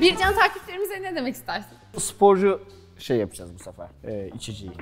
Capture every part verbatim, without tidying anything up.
Bircan, takipçilerimize ne demek istersin? Sporcu şey yapacağız bu sefer, ee, içeceği.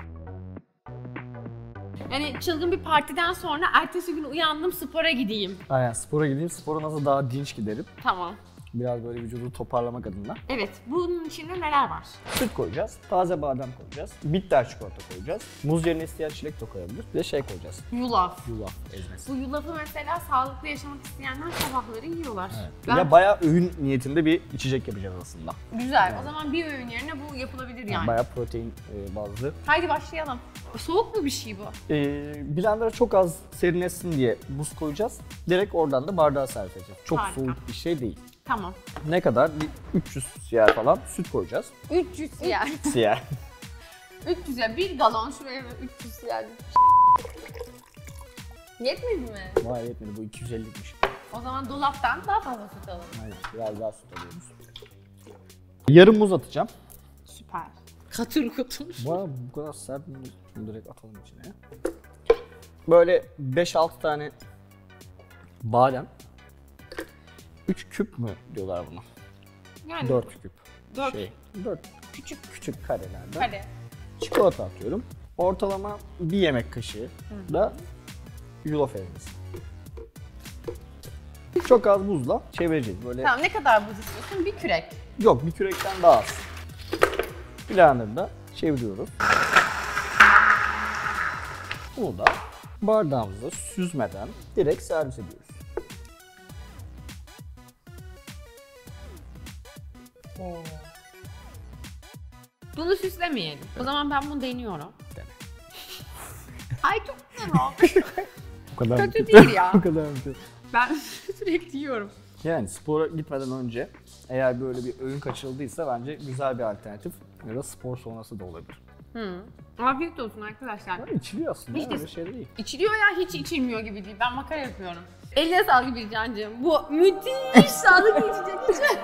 Yani çılgın bir partiden sonra ertesi gün uyandım, spora gideyim. Aynen, spora gideyim, spora nasıl daha dinç giderim. Tamam. Biraz böyle vücudu toparlamak adına. Evet, bunun içinde neler var? Süt koyacağız, taze badem koyacağız, bitter çikolata koyacağız, muz yerine isteyen çilek de koyabilir, bir de şey koyacağız. Yulaf. Yulaf ezmesi. Bu yulafı mesela sağlıklı yaşamak isteyenler sabahları yiyorlar. Evet. Ben... Ya bayağı öğün niyetinde bir içecek yapacağız aslında. Güzel, yani. O zaman bir öğün yerine bu yapılabilir yani. yani. Bayağı protein bazlı. Haydi başlayalım. Soğuk mu bir şey bu? Ee, blender'a çok az serinlesin diye buz koyacağız, direkt oradan da bardağa servis edeceğiz. Çok Harika. soğuk bir şey değil. Tamam. Ne kadar? üç yüz siyah falan süt koyacağız. üç yüz siyah. üç yüz siyah. üç yüz siyah. Bir galon şuraya üç yüz siyah. Yetmedi mi? Hayır, yetmedi. Bu iki yüz elli'likmiş. O zaman dolaptan daha fazla süt alalım. Hayır, biraz daha süt alıyoruz. Yarım muz atacağım. Süper. Katır kutur. Bu, bu kadar sert muz. Şunu direkt atalım içine. Böyle beş altı tane badem. üç küp mü diyorlar buna? Yani dört küp. dört. Şey, dört. Küçük küçük karelerde. Kare. Çikolata atıyorum. Ortalama bir yemek kaşığı Hı. da yulaf ezmesi. Çok az buzla çevireceğiz böyle. Tamam, ne kadar buz istiyorsun? Bir kürek. Yok, bir kürekten daha az. Blender'da çeviriyoruz. Bunu da bardağımızda süzmeden direkt servis ediyoruz. Oo. Bunu süslemeyelim. Evet. O zaman ben bunu deniyorum. Dene. Ay çok güzel oldu. Kötü değil ya. O kadar kötü. Ben sürekli yiyorum. Yani spora gitmeden önce eğer böyle bir öğün kaçırıldıysa bence güzel bir alternatif. Ya da spor sonrası da olabilir. Hı. Afiyet olsun arkadaşlar. Yani içiliyor aslında, hiç öyle şey değil. İçiliyor ya, hiç içilmiyor gibi değil. Ben makara yapıyorum. Eline sağlık Bircan'cığım. Bu müthiş sağlıklı içecek için.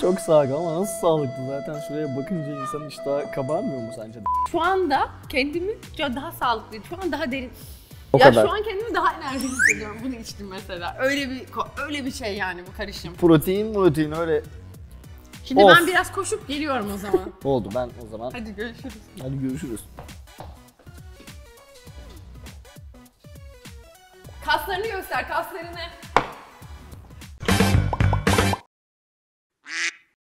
Çok sağlıklı ama nasıl sağlıklı? Zaten şuraya bakınca insanın iştahı kabarmıyor mu sence? Şu anda kendimi daha sağlıklı, şu an daha derin. O ya kadar. Şu an kendimi daha enerjik hissediyorum. Bunu içtim mesela. Öyle bir öyle bir şey yani bu karışım. Protein, protein öyle. Şimdi of. Ben biraz koşup geliyorum o zaman. Oldu, ben o zaman. Hadi görüşürüz. Hadi görüşürüz. Kaslarını göster, kaslarını.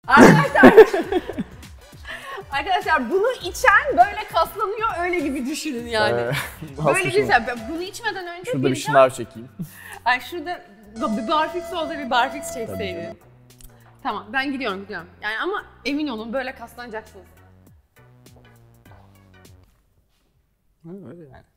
Arkadaşlar, arkadaşlar bunu içen böyle kaslanıyor, öyle gibi düşünün yani. Ee, böyle güzel. Bunu içmeden önce şurada bir şınav çekeyim. Ay şurada bir barfix olsa bir barfix çekseydi. Tamam, ben gidiyorum gidiyorum. Yani ama emin olun böyle kaslanacaksınız. Öyle yani.